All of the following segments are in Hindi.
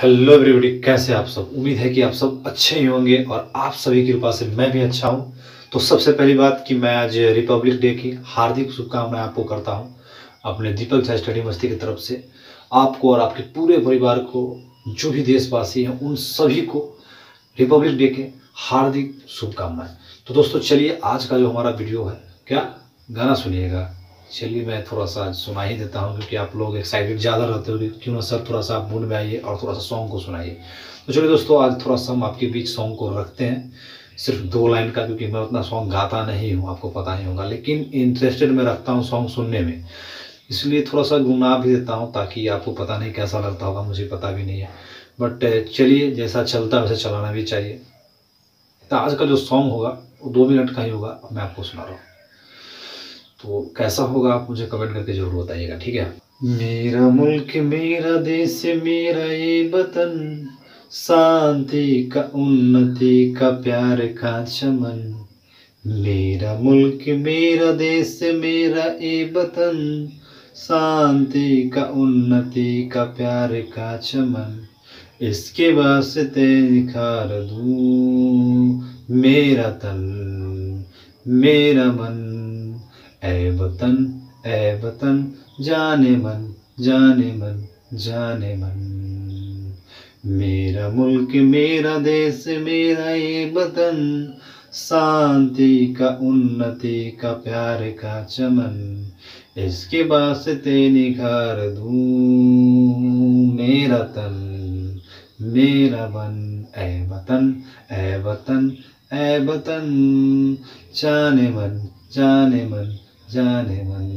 हेलो एवरीबॉडी, कैसे आप सब। उम्मीद है कि आप सब अच्छे ही होंगे और आप सभी की कृपा से मैं भी अच्छा हूं। तो सबसे पहली बात कि मैं आज रिपब्लिक डे की हार्दिक शुभकामनाएं आपको करता हूं अपने दीपक झा स्टडी मस्ती की तरफ से। आपको और आपके पूरे परिवार को, जो भी देशवासी हैं, उन सभी को रिपब्लिक डे के हार्दिक शुभकामनाएं। तो दोस्तों चलिए, आज का जो हमारा वीडियो है, क्या गाना सुनिएगा। चलिए मैं थोड़ा सा सुना ही देता हूँ, क्योंकि आप लोग एक्साइटेड ज़्यादा रहते हो, क्यों ना सर थोड़ा सा आप मूड में आइए और थोड़ा सा सॉन्ग को सुनाइए। तो चलिए दोस्तों, आज थोड़ा सा हम आपके बीच सॉन्ग को रखते हैं, सिर्फ 2 लाइन का, क्योंकि मैं उतना सॉन्ग गाता नहीं हूँ, आपको पता ही होगा, लेकिन इंटरेस्टेड मैं रखता हूँ सॉन्ग सुनने में, इसलिए थोड़ा सा गुना भी देता हूँ, ताकि आपको पता नहीं कैसा लगता होगा, मुझे पता भी नहीं है, बट चलिए जैसा चलता है वैसे चलाना भी चाहिए। तो आज का जो सॉन्ग होगा वो 2 मिनट का ही होगा, मैं आपको सुना रहा हूँ, तो कैसा होगा आप मुझे कमेंट करके जरूर बताइएगा, ठीक है। मेरा मुल्क मेरा देश मेरा ये वतन, शांति का उन्नति का प्यार का चमन। मेरा मुल्क मेरा देश मेरा ये वतन, शांति का उन्नति का प्यार का चमन। इसके वास्ते निखार दूं मेरा तन मेरा मन। ऐ वतन जाने मन जाने मन जाने मन। मेरा मुल्क मेरा देश मेरा ये वतन, शांति का उन्नति का प्यार का चमन। इसके वास्ते निखार दूं मेरा मन। ऐ वतन जाने मन जाने मन जाने मन।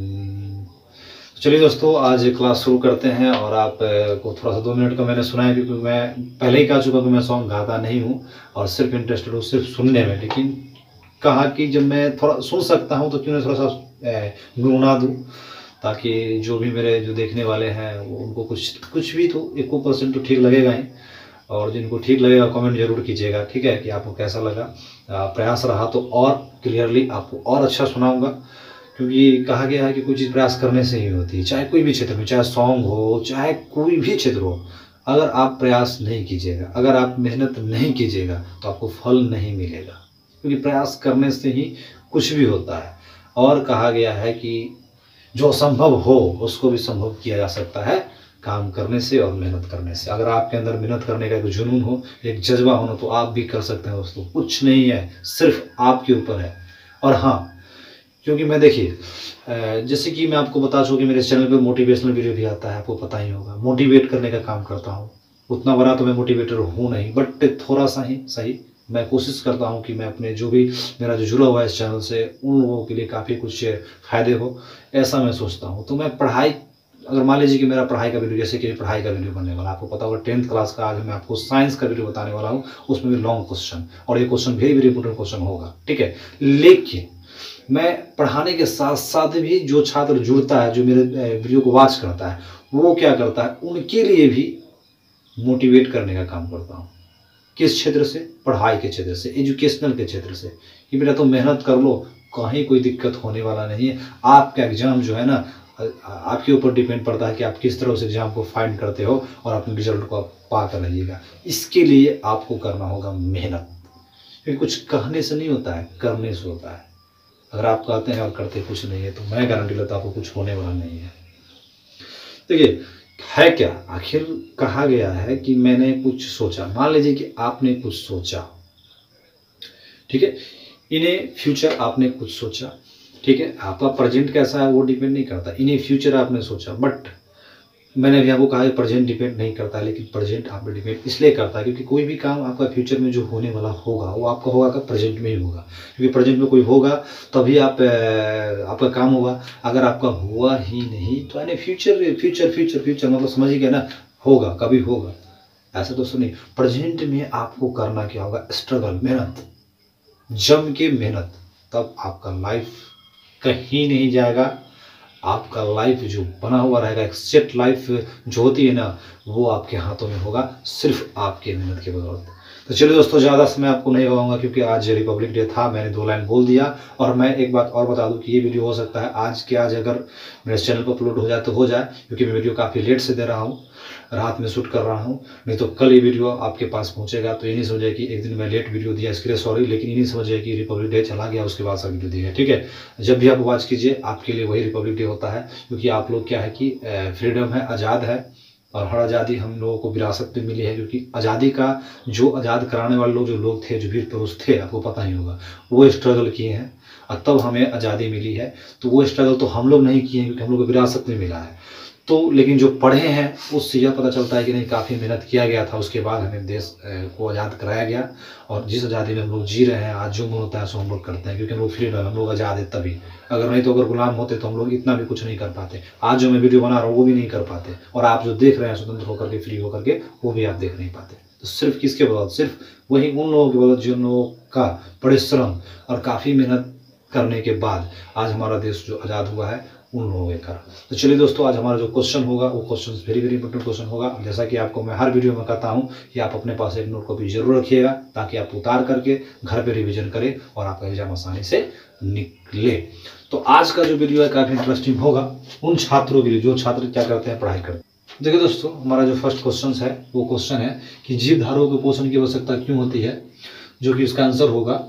चलिए दोस्तों, आज क्लास शुरू करते हैं, और आप को थोड़ा सा 2 मिनट का मैंने सुनाया, क्योंकि मैं पहले ही कह चुका कि मैं सॉन्ग गाता नहीं हूँ और सिर्फ इंटरेस्टेड हूँ सिर्फ सुनने में, लेकिन कहा कि जब मैं थोड़ा सुन सकता हूँ तो क्यों ना थोड़ा सा गुनगुना दूँ, ताकि जो भी मेरे जो देखने वाले हैं उनको कुछ भी तो 1% तो ठीक लगेगा ही, और जिनको ठीक लगेगा कमेंट जरूर कीजिएगा, ठीक है, कि आपको कैसा लगा। प्रयास रहा तो और क्लियरली आपको और अच्छा सुनाऊंगा, क्योंकि कहा गया है कि कोई चीज़ प्रयास करने से ही होती है, चाहे कोई भी क्षेत्र में, चाहे सॉन्ग हो, चाहे कोई भी क्षेत्र हो। अगर आप प्रयास नहीं कीजिएगा, अगर आप मेहनत नहीं कीजिएगा, तो आपको फल नहीं मिलेगा, क्योंकि प्रयास करने से ही कुछ भी होता है। और कहा गया है कि जो असंभव हो उसको भी संभव किया जा सकता है, काम करने से और मेहनत करने से। अगर आपके अंदर मेहनत करने का एक जुनून हो, एक जज्बा होना, तो आप भी कर सकते हैं दोस्तों। कुछ नहीं है, सिर्फ आपके ऊपर है। और हाँ, क्योंकि मैं देखिए, जैसे कि मैं आपको बता चुका कि मेरे चैनल पे मोटिवेशनल वीडियो भी आता है, आपको पता ही होगा, मोटिवेट करने का काम करता हूँ। उतना बड़ा तो मैं मोटिवेटर हूँ नहीं, बट थोड़ा सा ही सही मैं कोशिश करता हूँ कि मैं अपने जो भी मेरा जो जुड़ा हुआ है इस चैनल से, उन लोगों के लिए काफ़ी कुछ फायदे हो, ऐसा मैं सोचता हूँ। तो मैं पढ़ाई, अगर मान लीजिए कि मेरा पढ़ाई का वीडियो, जैसे कि पढ़ाई का वीडियो बनने वाला, आपको पता होगा 10th क्लास का, आज मैं आपको साइंस का वीडियो बताने वाला हूँ, उसमें भी लॉन्ग क्वेश्चन, और ये क्वेश्चन वेरी इंपॉर्टेंट क्वेश्चन होगा, ठीक है। लेकिन मैं पढ़ाने के साथ साथ भी जो छात्र जुड़ता है, जो मेरे वीडियो को वॉच करता है, वो क्या करता है, उनके लिए भी मोटिवेट करने का काम करता हूँ। किस क्षेत्र से? पढ़ाई के क्षेत्र से, एजुकेशनल के क्षेत्र से, कि बेटा तुम मेहनत कर लो, कहीं कोई दिक्कत होने वाला नहीं है। आपका एग्जाम जो है ना, आपके ऊपर डिपेंड पड़ता है कि आप किस तरह उस एग्जाम को फाइंड करते हो और अपने रिजल्ट को आप पा कर रहिएगा। इसके लिए आपको करना होगा मेहनत, क्योंकि कुछ कहने से नहीं होता है, करने से होता है। अगर आप कहते हैं और करते कुछ नहीं है, तो मैं गारंटी लेता हूं आपको कुछ होने वाला नहीं है। देखिए है क्या, आखिर कहा गया है कि मैंने कुछ सोचा, मान लीजिए कि आपने कुछ सोचा, ठीक है, इन्हें फ्यूचर आपने कुछ सोचा, ठीक है, आपका प्रेजेंट कैसा है वो डिपेंड नहीं करता, इन फ्यूचर आपने सोचा, बट मैंने अभी आपको कहा है प्रेजेंट डिपेंड नहीं करता, लेकिन प्रेजेंट आप पे डिपेंड इसलिए करता है क्योंकि कोई भी काम आपका फ्यूचर में जो होने वाला होगा वो आपका होगा का प्रेजेंट में ही होगा, क्योंकि प्रेजेंट में कोई होगा तभी आपका काम होगा। अगर आपका हुआ ही नहीं तो यानी फ्यूचर फ्यूचर फ्यूचर फ्यूचर मतलब समझ ही गया ना, होगा कभी होगा, ऐसा तो सुनिए। प्रेजेंट में आपको करना क्या होगा, स्ट्रगल, मेहनत, जम के मेहनत, तब आपका लाइफ कहीं नहीं जाएगा। आपका लाइफ जो बना हुआ रहेगा, एक सेट लाइफ जो होती है ना, वो आपके हाथों में होगा, सिर्फ आपके मेहनत के बदौलत। तो चलिए दोस्तों, ज़्यादा समय आपको नहीं लगाऊंगा क्योंकि आज रिपब्लिक डे था, मैंने 2 लाइन बोल दिया। और मैं एक बात और बता दूं कि ये वीडियो हो सकता है आज के आज अगर मेरे चैनल पर अपलोड हो जाए तो हो जाए, क्योंकि मैं वीडियो काफ़ी लेट से दे रहा हूँ, रात में शूट कर रहा हूँ, नहीं तो कल ये वीडियो आपके पास पहुँचेगा। तो ये नहीं समझिए कि एक दिन मैं लेट वीडियो दिया, इसके लिए सॉरी, लेकिन ये नहीं समझिए कि रिपब्लिक डे चला गया उसके बाद सब वीडियो दिया। ठीक है, जब भी आप वॉच कीजिए आपके लिए वही रिपब्लिक डे होता है, क्योंकि आप लोग क्या है कि फ्रीडम है, आज़ाद है, और हर आज़ादी हम लोगों को विरासत में मिली है, क्योंकि आज़ादी का जो आज़ाद कराने वाले लोग थे, जो वीर पुरुष थे, आपको पता ही होगा, वो स्ट्रगल किए हैं और तब हमें आज़ादी मिली है। तो वो स्ट्रगल तो हम लोग नहीं किए हैं क्योंकि हम लोग को विरासत में मिला है। तो लेकिन जो पढ़े हैं उससे यह पता चलता है कि नहीं, काफ़ी मेहनत किया गया था, उसके बाद हमें देश को आज़ाद कराया गया, और जिस आज़ादी में हम लोग जी रहे हैं आज, जो मन होता है सो हम लोग करते हैं, क्योंकि हम लोग फ्रीडम, हम लोग आज़ाद है तभी। अगर नहीं तो अगर गुलाम होते तो हम लोग इतना भी कुछ नहीं कर पाते, आज जो मैं वीडियो बना रहा हूँ वो भी नहीं कर पाते, और आप जो देख रहे हैं स्वतंत्र होकर के, फ्री होकर के, वो भी आप देख नहीं पाते। तो सिर्फ किसके बदौलत? सिर्फ वही उन लोगों के बदौलत जिन लोगों का परिश्रम और काफ़ी मेहनत करने के बाद आज हमारा देश जो आज़ाद हुआ है, उन लोगों के कारण। तो चलिए दोस्तों, आज हमारा जो क्वेश्चन होगा वो क्वेश्चन वेरी इंपॉर्टेंट क्वेश्चन होगा। जैसा कि आपको मैं हर वीडियो में कहता हूं कि आप अपने पास एक नोट कॉपी जरूर रखिएगा, ताकि आप उतार करके घर पे रिवीजन करें और आपका एग्जाम आसानी से निकले। तो आज का जो वीडियो है काफ़ी इंटरेस्टिंग होगा उन छात्रों के लिए जो छात्र क्या करते हैं, पढ़ाई करते हैं। देखिए दोस्तों, हमारा जो फर्स्ट क्वेश्चन है वो क्वेश्चन है कि जीवधारुओं के पोषण की आवश्यकता क्यों होती है, जो कि इसका आंसर होगा,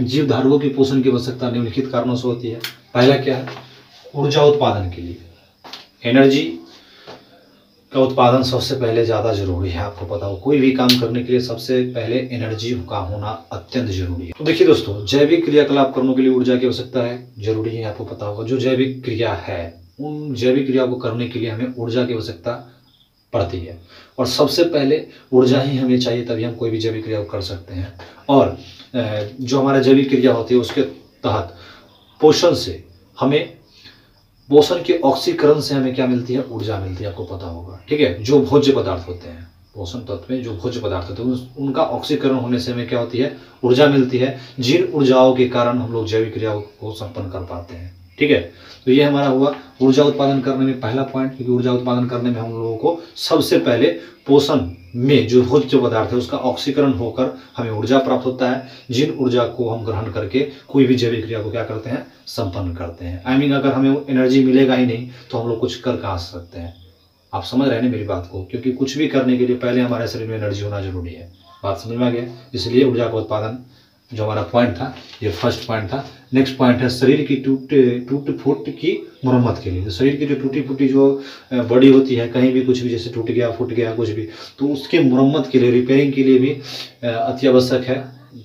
जीवधारुओं के पोषण की आवश्यकता निम्नलिखित कारणों से होती है। पहला क्या है? ऊर्जा उत्पादन के लिए, एनर्जी का उत्पादन सबसे पहले ज़्यादा जरूरी है। आपको पता हो कोई भी काम करने के लिए सबसे पहले एनर्जी का होना अत्यंत जरूरी है। तो देखिए दोस्तों, जैविक क्रियाकलाप करने के लिए ऊर्जा की आवश्यकता है, जरूरी है। आपको पता होगा जो जैविक क्रिया है, उन जैविक क्रिया को करने के लिए हमें ऊर्जा की आवश्यकता पड़ती है, और सबसे पहले ऊर्जा ही हमें चाहिए, तभी हम कोई भी जैविक क्रिया कर सकते हैं। और जो हमारा जैविक क्रिया होती है उसके तहत पोषण से हमें, पोषण के ऑक्सीकरण से हमें क्या मिलती है? ऊर्जा मिलती है। आपको पता होगा, ठीक है, जो भोज्य पदार्थ होते हैं, पोषण तत्व में जो भोज्य पदार्थ होते हैं उनका ऑक्सीकरण होने से हमें क्या होती है? ऊर्जा मिलती है, जिन ऊर्जाओं के कारण हम लोग जैविक क्रियाओं को संपन्न कर पाते हैं। ठीक है, तो ये हमारा हुआ ऊर्जा उत्पादन करने में पहला पॉइंट, क्योंकि ऊर्जा उत्पादन करने में हम लोगों को सबसे पहले पोषण में जो भोज्य पदार्थ है उसका ऑक्सीकरण होकर हमें ऊर्जा प्राप्त होता है, जिन ऊर्जा को हम ग्रहण करके कोई भी जैविक क्रिया को क्या करते हैं? संपन्न करते हैं। आई मीन अगर हमें एनर्जी मिलेगा ही नहीं तो हम लोग कुछ कर कहाँ सकते हैं? आप समझ रहे हैं मेरी बात को, क्योंकि कुछ भी करने के लिए पहले हमारे शरीर में एनर्जी होना जरूरी है। बात समझ में आ गया? इसलिए ऊर्जा का उत्पादन जो हमारा पॉइंट था, ये फर्स्ट पॉइंट था। नेक्स्ट पॉइंट है शरीर की टूट फूट की मरम्मत के लिए। शरीर की जो टूटी फूटी जो बॉडी होती है, कहीं भी कुछ भी जैसे टूट गया, फूट गया, कुछ भी, तो उसके मरम्मत के लिए, रिपेयरिंग के लिए भी अत्यावश्यक है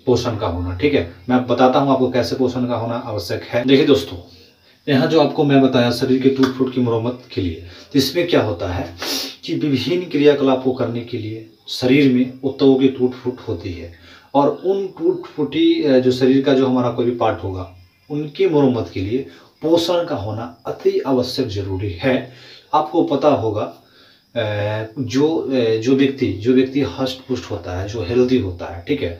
पोषण का होना। ठीक है, मैं बताता हूँ आपको कैसे पोषण का होना आवश्यक है। देखिए दोस्तों, यहाँ जो आपको मैं बताया शरीर की टूट फूट की मरम्मत के लिए, तो इसमें क्या होता है कि विभिन्न क्रियाकलाप को करने के लिए शरीर में उत्तों की टूट फूट होती है, और उन टूट फूटी जो शरीर का जो हमारा कोई भी पार्ट होगा उनकी मरम्मत के लिए पोषण का होना अति आवश्यक जरूरी है। आपको पता होगा जो व्यक्ति हष्ट पुष्ट होता है, जो हेल्दी होता है, ठीक है,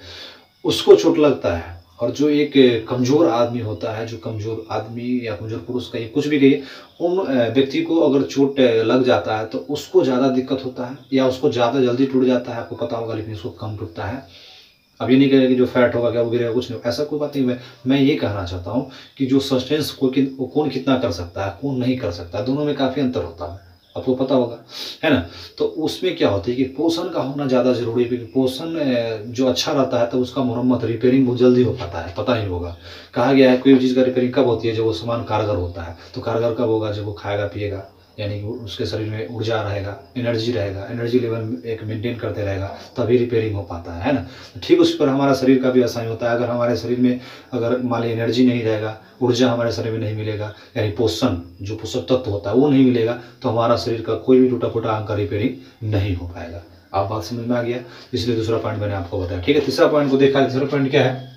उसको चोट लगता है, और जो एक कमज़ोर आदमी होता है, जो कमज़ोर आदमी या कमज़ोर पुरुष कहिए, कुछ भी कहिए, उन व्यक्ति को अगर चोट लग जाता है तो उसको ज़्यादा दिक्कत होता है, या उसको ज़्यादा जल्दी टूट जाता है। आपको पता होगा, लेकिन उसको कम टूटता है। अब ये नहीं कहेगा कि जो फैट होगा क्या वो गिरेगा, कुछ नहीं, ऐसा कोई बात नहीं। मैं ये कहना चाहता हूँ कि जो सस्टेंस कौन कितना कर सकता है, कौन नहीं कर सकता, दोनों में काफ़ी अंतर होता है। आपको पता होगा, है ना? तो उसमें क्या होती है कि पोषण का होना ज़्यादा जरूरी है, क्योंकि पोषण जो अच्छा रहता है तो उसका मरम्मत, रिपेयरिंग बहुत जल्दी हो पाता है। पता ही होगा, कहा गया है कोई भी चीज़ का रिपेयरिंग कब होती है? जब वो सामान कारगर होता है। तो कारगर कब होगा? जब वो खाएगा पिएगा, यानी कि उसके शरीर में ऊर्जा रहेगा, एनर्जी रहेगा, एनर्जी लेवल एक मेंटेन करते रहेगा, तभी रिपेयरिंग हो पाता है ना? ठीक उस पर हमारा शरीर का भी ऐसा ही होता है। अगर हमारे शरीर में अगर मान ली एनर्जी नहीं रहेगा, ऊर्जा हमारे शरीर में नहीं मिलेगा, यानी पोषण जो पोषक तत्व होता है वो नहीं मिलेगा, तो हमारा शरीर का कोई भी टूटा फूटा अंग का रिपेयरिंग नहीं हो पाएगा। आप बात समझ में आ गया? इसलिए दूसरा पॉइंट मैंने आपको बताया। ठीक है, तीसरा पॉइंट को देखा। तीसरा पॉइंट क्या है?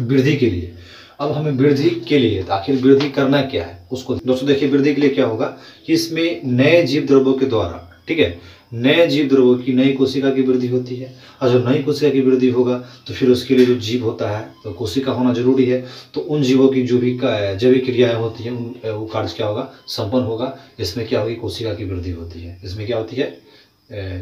वृद्धि के लिए। अब हमें वृद्धि के लिए, आखिर वृद्धि करना क्या है उसको दोस्तों देखिए। वृद्धि के लिए क्या होगा कि इसमें नए जीव द्रव्यों के द्वारा, ठीक है, नए जीव द्रव्यों की, नई कोशिका की वृद्धि होती है, और जब नई कोशिका की वृद्धि होगा तो फिर उसके लिए जो जीव होता है, तो कोशिका होना जरूरी है, तो उन जीवों की जो भी जैविक क्रियाएं होती हैं वो कार्य क्या होगा? संपन्न होगा। इसमें क्या होगी? कोशिका की वृद्धि होती है। इसमें क्या होती है?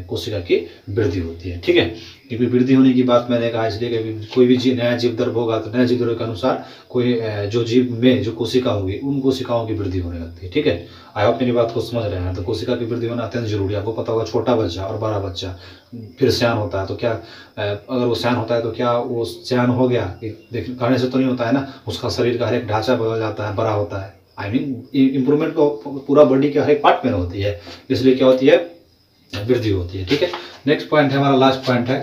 कोशिका की वृद्धि होती है। ठीक है, क्योंकि वृद्धि होने की बात मैंने कहा इसलिए कि कोई भी नया जीव द्रव होगा तो नया जीव द्रव के अनुसार कोई जो जीव में जो कोशिका होगी उन कोशिकाओं की वृद्धि होने लगती है। ठीक है, आई होप मेरी बात को समझ रहे हैं। तो कोशिका की वृद्धि होना अत्यंत जरूरी है। आपको पता होगा छोटा बच्चा और बड़ा बच्चा फिर सयान होता है तो क्या अगर वो सयान होता है तो क्या वो सयान हो गया कहने से तो नहीं होता है ना, उसका शरीर का हर एक ढांचा बदल जाता है, बड़ा होता है। आई मीन इम्प्रूवमेंट तो पूरा बॉडी के हर एक पार्ट में होती है, इसलिए क्या होती है वृद्धि होती है। ठीक है, नेक्स्ट पॉइंट है हमारा, लास्ट पॉइंट है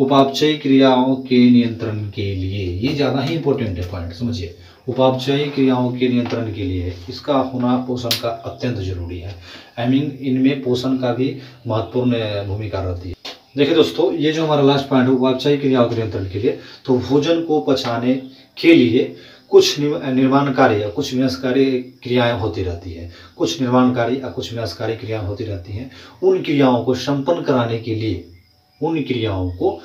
उपापचयी क्रियाओं के नियंत्रण के लिए। ये ज़्यादा ही इंपॉर्टेंट है पॉइंट, समझिए। उपापचयी क्रियाओं के नियंत्रण के लिए इसका होना पोषण का अत्यंत जरूरी है। आई मीन इनमें पोषण का भी महत्वपूर्ण भूमिका रहती है। देखिए दोस्तों, ये जो हमारा लास्ट पॉइंट है उपापचयी क्रियाओं के नियंत्रण के लिए, तो भोजन को पचाने के लिए कुछ निर्माणकारी या कुछ विनाशकारी क्रियाएं होती रहती है, कुछ निर्माणकारी या कुछ विनाशकारी क्रियाएं होती रहती हैं। उन क्रियाओं को संपन्न कराने के लिए, उन क्रियाओं को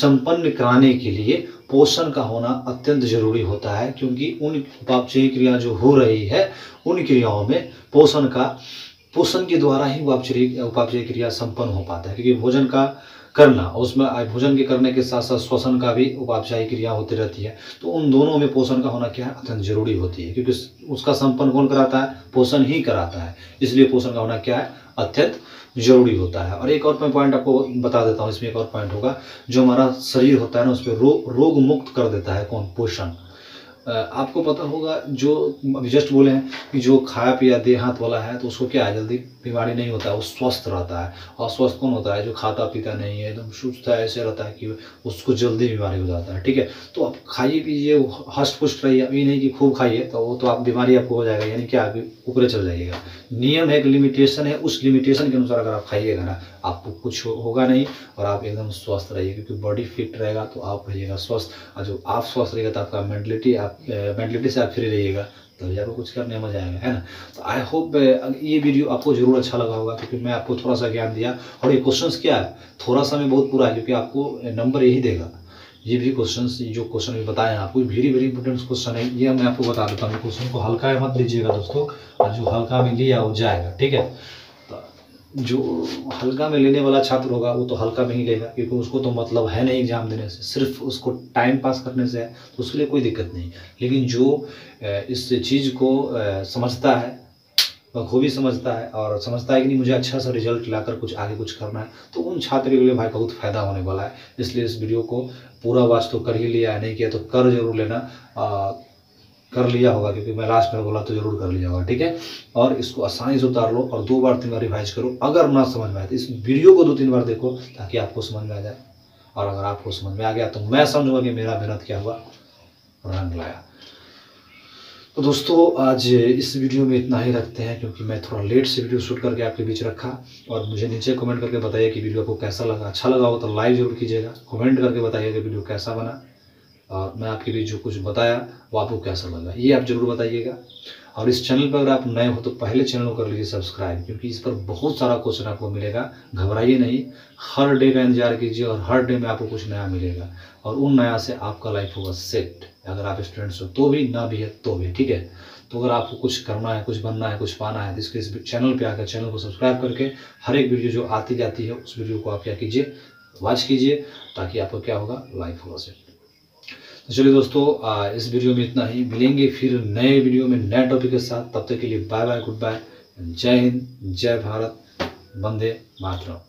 संपन्न कराने के लिए पोषण का होना अत्यंत जरूरी होता है, क्योंकि उन उपापचयी क्रिया जो हो रही है उन क्रियाओं में पोषण के द्वारा ही उपापचयी क्रिया संपन्न हो पाता है। क्योंकि भोजन का करना, उसमें भोजन के करने के साथ साथ श्वसन का भी उपापचयी क्रिया होती रहती है, तो उन दोनों में पोषण का होना क्या है अत्यंत जरूरी होती है, क्योंकि उसका संपन्न कौन कराता है, पोषण ही कराता है। इसलिए पोषण का होना क्या है अत्यंत जरूरी होता है। और एक और मैं पॉइंट आपको बता देता हूँ, इसमें एक और पॉइंट होगा, जो हमारा शरीर होता है ना उसमें रोग मुक्त कर देता है कौन, पोषण। आपको पता होगा जो अभी जस्ट बोले हैं कि जो खाया पिया देह हाथ वाला है तो उसको क्या है जल्दी बीमारी नहीं होता है, वो स्वस्थ रहता है। और स्वस्थ कौन होता है, जो खाता पीता नहीं है, एकदम सुस्त है, ऐसे रहता है कि उसको जल्दी बीमारी हो जाता है। ठीक है, तो आप खाइए पीजिए, हष्ट पुष्ट रहिए, अभी नहीं कि खूब खाइए तो वो तो आप बीमारी आपको हो जाएगा, यानी क्या आप ऊपर चल जाइएगा। नियम है, एक लिमिटेशन है, उस लिमिटेशन के अनुसार अगर आप खाइएगा ना आपको कुछ होगा नहीं और आप एकदम स्वस्थ रहिए, क्योंकि बॉडी फिट रहेगा तो आप रहिएगा स्वस्थ, और जो आप स्वस्थ रहेगा तो आपका मेंटलिटी, आप मेंटलिटी से आप फ्री रहिएगा तो यार को कुछ करने में मजा आएगा, है ना। तो आई होप ये वीडियो आपको जरूर अच्छा लगा होगा, क्योंकि मैं आपको थोड़ा सा ज्ञान दिया। और ये क्वेश्चंस क्या है थोड़ा सा मैं बहुत पूरा है, क्योंकि आपको नंबर यही देगा। ये भी क्वेश्चंस, जो क्वेश्चन भी बताए हैं आपको, वेरी वेरी इंपॉर्टेंट क्वेश्चन है, ये मैं आपको बता देता हूँ। क्वेश्चन को हल्का मत लीजिएगा दोस्तों, और जो हल्का में लिया वो जाएगा। ठीक है, जो हल्का में लेने वाला छात्र होगा वो तो हल्का में ही लेगा, क्योंकि उसको तो मतलब है नहीं एग्जाम देने से, सिर्फ उसको टाइम पास करने से है, तो उसके लिए कोई दिक्कत नहीं। लेकिन जो इस चीज़ को समझता है, बखूबी समझता है और समझता है कि नहीं मुझे अच्छा सा रिजल्ट लाकर कुछ आगे कुछ करना है, तो उन छात्र के लिए भाई बहुत फ़ायदा होने वाला है। इसलिए इस वीडियो को पूरा वाच तो कर ही लिया है, नहीं किया तो कर जरूर लेना, कर लिया होगा क्योंकि मैं लास्ट में बोला तो जरूर कर लिया होगा। ठीक है, और इसको आसानी से उतार लो और 2-3 बार रिवाइज करो। अगर ना समझ में आए तो इस वीडियो को 2-3 बार देखो ताकि आपको समझ में आ जाए, और अगर आपको समझ में आ गया तो मैं समझूंगा कि मेरा मेहनत क्या हुआ, रंग लाया। तो दोस्तों आज इस वीडियो में इतना ही रखते हैं, क्योंकि मैं थोड़ा लेट से वीडियो शूट करके आपके बीच रखा। और मुझे नीचे कमेंट करके बताइए कि वीडियो आपको कैसा लगा, अच्छा लगा हो तो लाइक जरूर कीजिएगा, कमेंट करके बताइए कि वीडियो कैसा बना और मैं आपके लिए जो कुछ बताया वो आपको कैसा लगा, ये आप जरूर बताइएगा। और इस चैनल पर अगर आप नए हो तो पहले चैनल को कर लीजिए सब्सक्राइब, क्योंकि इस पर बहुत सारा क्वेश्चन आपको मिलेगा। घबराइए नहीं, हर डे का इंतजार कीजिए और हर डे में आपको कुछ नया मिलेगा, और उन नया से आपका लाइफ होगा सेट। अगर आप स्टूडेंट्स हो तो भी, ना भी है तो भी। ठीक है, तो अगर आपको कुछ करना है, कुछ बनना है, कुछ पाना है, तो इसके इस चैनल पर आकर चैनल को सब्सक्राइब करके हर एक वीडियो जो आती जाती है उस वीडियो को आप क्या कीजिए, वॉच कीजिए, ताकि आपको क्या होगा, लाइफ होगा सेट। तो चलिए दोस्तों इस वीडियो में इतना ही, मिलेंगे फिर नए वीडियो में नए टॉपिक के साथ। तब तक के लिए बाय बाय, गुड बाय, जय हिंद, जय भारत, वंदे मातरम।